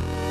What?